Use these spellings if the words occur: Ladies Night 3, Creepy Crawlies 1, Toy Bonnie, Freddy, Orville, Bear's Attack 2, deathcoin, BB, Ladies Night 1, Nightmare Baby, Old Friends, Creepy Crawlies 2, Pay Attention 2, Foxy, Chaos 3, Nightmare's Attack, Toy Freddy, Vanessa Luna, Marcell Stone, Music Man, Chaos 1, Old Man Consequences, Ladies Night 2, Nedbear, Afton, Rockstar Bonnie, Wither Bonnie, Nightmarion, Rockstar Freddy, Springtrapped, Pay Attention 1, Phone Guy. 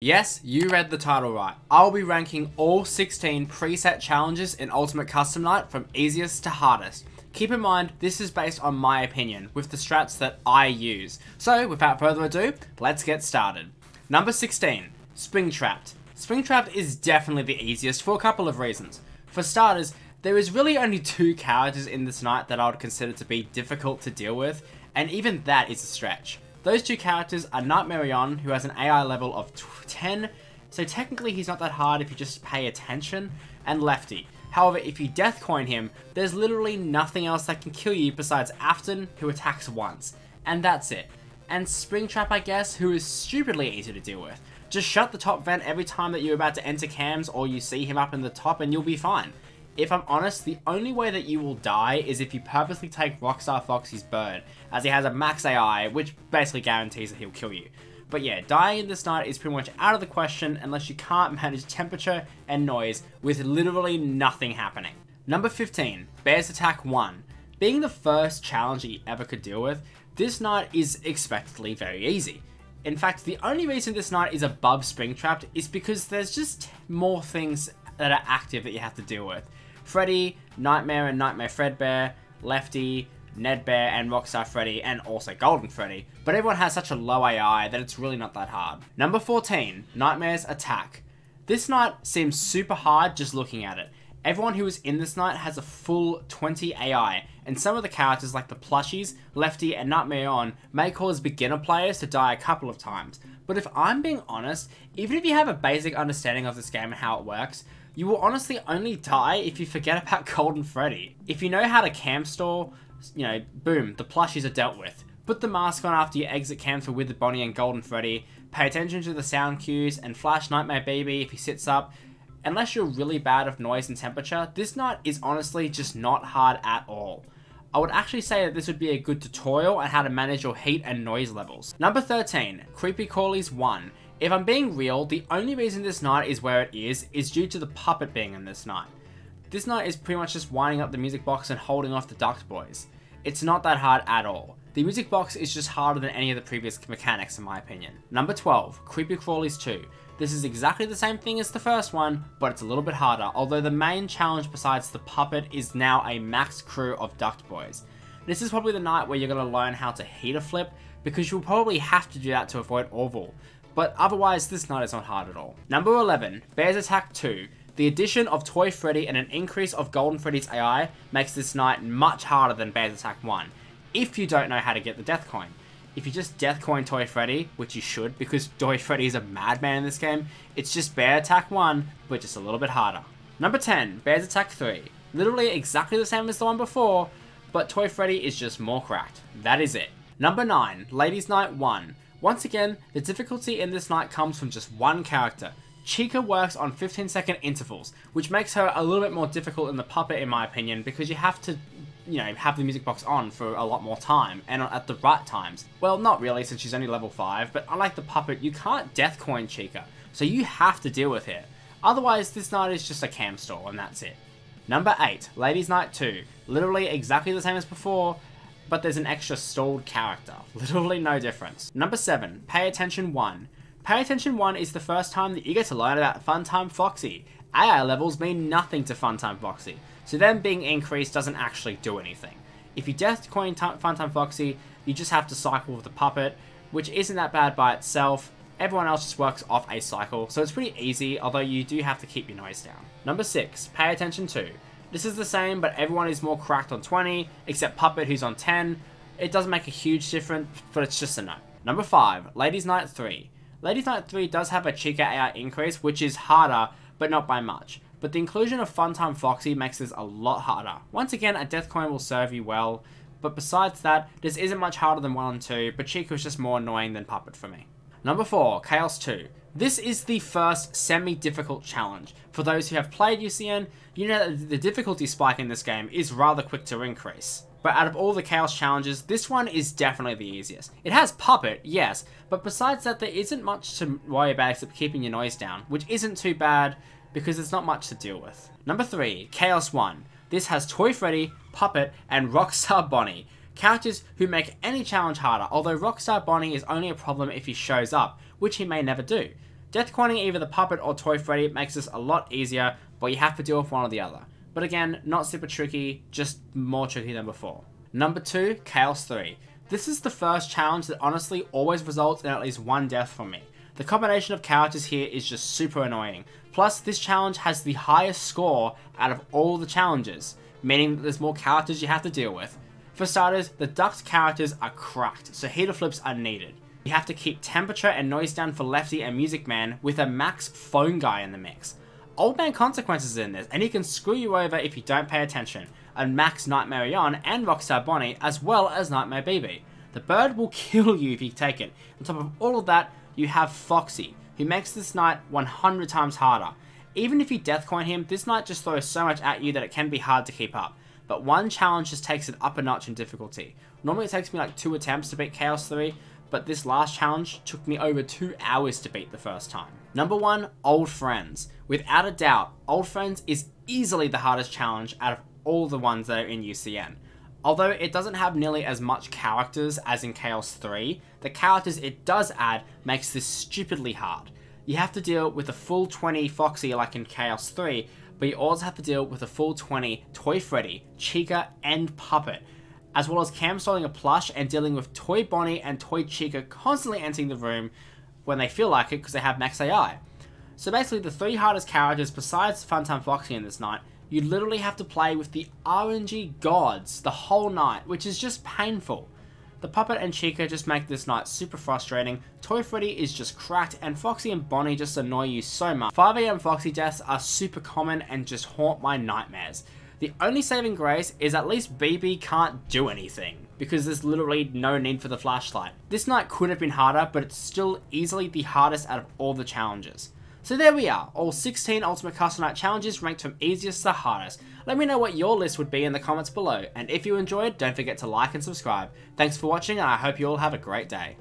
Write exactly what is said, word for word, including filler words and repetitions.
Yes, you read the title right. I'll be ranking all sixteen preset challenges in Ultimate Custom Night from easiest to hardest. Keep in mind, this is based on my opinion, with the strats that I use. So, without further ado, let's get started. Number sixteen, Springtrapped. Springtrapped is definitely the easiest for a couple of reasons. For starters, there is really only two characters in this night that I would consider to be difficult to deal with, and even that is a stretch. Those two characters are Nightmarion, who has an A I level of ten, so technically he's not that hard if you just pay attention, and Lefty. However, if you deathcoin him, there's literally nothing else that can kill you besides Afton, who attacks once, and that's it. And Springtrap, I guess, who is stupidly easy to deal with. Just shut the top vent every time that you're about to enter cams or you see him up in the top and you'll be fine. If I'm honest, the only way that you will die is if you purposely take Rockstar Foxy's bird, as he has a max A I, which basically guarantees that he'll kill you. But yeah, dying in this night is pretty much out of the question unless you can't manage temperature and noise with literally nothing happening. Number fifteen, Bear's Attack one. Being the first challenge that you ever could deal with, this night is expectedly very easy. In fact, the only reason this night is above Springtrapped is because there's just more things that are active that you have to deal with. Freddy, Nightmare and Nightmare Fredbear, Lefty, Nedbear and Rockstar Freddy, and also Golden Freddy, but everyone has such a low A I that it's really not that hard. Number fourteen, Nightmare's Attack. This night seems super hard just looking at it. Everyone who is in this night has a full twenty A I, and some of the characters like the plushies, Lefty and Nightmarion may cause beginner players to die a couple of times, but if I'm being honest, even if you have a basic understanding of this game and how it works, you will honestly only die if you forget about Golden Freddy. If you know how to cam store, you know, boom, the plushies are dealt with. Put the mask on after you exit cam for Wither Bonnie and Golden Freddy, pay attention to the sound cues, and flash Nightmare Baby if he sits up. Unless you're really bad of noise and temperature, this night is honestly just not hard at all. I would actually say that this would be a good tutorial on how to manage your heat and noise levels. Number thirteen, Creepy Crawlies one. If I'm being real, the only reason this night is where it is, is due to the puppet being in this night. This night is pretty much just winding up the music box and holding off the Duct Boys. It's not that hard at all. The music box is just harder than any of the previous mechanics in my opinion. Number twelve, Creepy Crawlies two. This is exactly the same thing as the first one, but it's a little bit harder, although the main challenge besides the puppet is now a max crew of Duct Boys. This is probably the night where you're going to learn how to heater flip, because you'll probably have to do that to avoid Orville, but otherwise this night is not hard at all. Number eleven, Bear's Attack two. The addition of Toy Freddy and an increase of Golden Freddy's A I makes this night much harder than Bear's Attack one, if you don't know how to get the death coin. If you just death coin Toy Freddy, which you should because Toy Freddy is a madman in this game, it's just Bear Attack one, but just a little bit harder. Number ten, Bear's Attack three. Literally exactly the same as the one before, but Toy Freddy is just more cracked. That is it. Number nine, Ladies Night one. Once again, the difficulty in this night comes from just one character. Chica works on fifteen second intervals, which makes her a little bit more difficult than the puppet in my opinion, because you have to, you know, have the music box on for a lot more time, and at the right times. Well, not really since she's only level five, but unlike the puppet, you can't deathcoin Chica, so you have to deal with it. Otherwise, this night is just a cam stall, and that's it. Number eight, Ladies Night two. Literally exactly the same as before, but there's an extra stalled character. Literally no difference. Number seven, Pay Attention one. Pay Attention one is the first time that you get to learn about Funtime Foxy. A I levels mean nothing to Funtime Foxy, so them being increased doesn't actually do anything. If you deathcoin Funtime Foxy, you just have to cycle with the puppet, which isn't that bad by itself. Everyone else just works off a cycle, so it's pretty easy, although you do have to keep your noise down. Number six, Pay Attention two. This is the same, but everyone is more cracked on twenty, except Puppet who's on ten. It doesn't make a huge difference, but it's just a no. Number five, Ladies Night three. Ladies Night three does have a Chica A I increase, which is harder, but not by much. But the inclusion of Funtime Foxy makes this a lot harder. Once again, a death coin will serve you well, but besides that, this isn't much harder than one and two, but Chica is just more annoying than Puppet for me. Number four, Chaos two. This is the first semi-difficult challenge. For those who have played U C N, you know that the difficulty spike in this game is rather quick to increase. But out of all the Chaos challenges, this one is definitely the easiest. It has Puppet, yes, but besides that there isn't much to worry about except keeping your noise down, which isn't too bad because there's not much to deal with. Number three, Chaos one. This has Toy Freddy, Puppet, and Rockstar Bonnie. Characters who make any challenge harder, although Rockstar Bonnie is only a problem if he shows up, which he may never do. Death coining either the puppet or Toy Freddy makes this a lot easier, but you have to deal with one or the other. But again, not super tricky, just more tricky than before. Number two, Chaos three. This is the first challenge that honestly always results in at least one death from me. The combination of characters here is just super annoying. Plus, this challenge has the highest score out of all the challenges, meaning that there's more characters you have to deal with. For starters, the ducked characters are cracked, so heater flips are needed. You have to keep temperature and noise down for Lefty and Music Man with a max phone guy in the mix. Old Man Consequences is in this, and he can screw you over if you don't pay attention, and max Nightmarion and Rockstar Bonnie, as well as Nightmare Baby. The bird will kill you if you take it. On top of all of that, you have Foxy, who makes this night one hundred times harder. Even if you deathcoin him, this night just throws so much at you that it can be hard to keep up. But one challenge just takes it up a notch in difficulty. Normally it takes me like two attempts to beat Chaos three, but this last challenge took me over two hours to beat the first time. Number one, Old Friends. Without a doubt, Old Friends is easily the hardest challenge out of all the ones that are in U C N. Although it doesn't have nearly as much characters as in Chaos three, the characters it does add makes this stupidly hard. You have to deal with a full twenty Foxy like in Chaos three, but you also have to deal with a full twenty Toy Freddy, Chica, and Puppet, as well as camstalling a plush and dealing with Toy Bonnie and Toy Chica constantly entering the room when they feel like it because they have max A I. So basically the three hardest characters besides Funtime Foxy in this night, you literally have to play with the R N G gods the whole night, which is just painful. The Puppet and Chica just make this night super frustrating, Toy Freddy is just cracked, and Foxy and Bonnie just annoy you so much. five A M Foxy deaths are super common and just haunt my nightmares. The only saving grace is at least B B can't do anything, because there's literally no need for the flashlight. This night could have been harder, but it's still easily the hardest out of all the challenges. So there we are, all sixteen Ultimate Custom Night challenges ranked from easiest to hardest. Let me know what your list would be in the comments below, and if you enjoyed, don't forget to like and subscribe. Thanks for watching, and I hope you all have a great day.